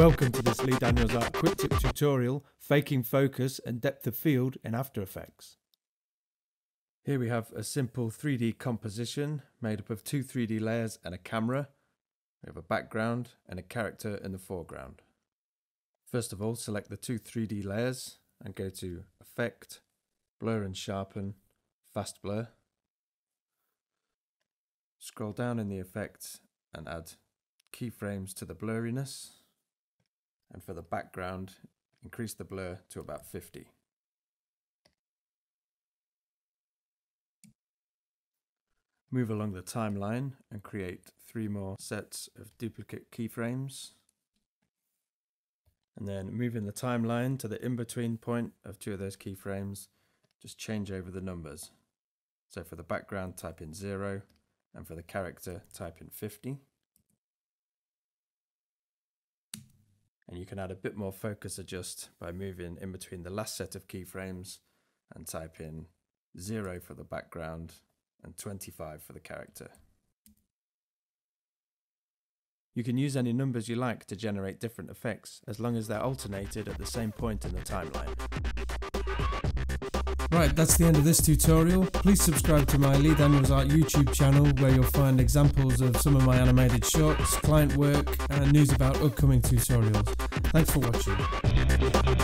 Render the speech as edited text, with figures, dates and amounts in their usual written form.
Welcome to this Lee Daniels Art quick tip tutorial, faking focus and depth of field in After Effects. Here we have a simple 3D composition made up of two 3D layers and a camera. We have a background and a character in the foreground. First of all, select the two 3D layers and go to Effect, Blur and Sharpen, Fast Blur. Scroll down in the effects and add keyframes to the blurriness. And for the background, increase the blur to about 50. Move along the timeline and create three more sets of duplicate keyframes. And then moving the timeline to the in-between point of two of those keyframes, just change over the numbers. So for the background, type in 0, and for the character, type in 50. And you can add a bit more focus adjust by moving in between the last set of keyframes and type in 0 for the background and 25 for the character. You can use any numbers you like to generate different effects as long as they're alternated at the same point in the timeline. Right, that's the end of this tutorial. Please subscribe to my Lee Daniels Art YouTube channel where you'll find examples of some of my animated shorts, client work and news about upcoming tutorials. Thanks for watching.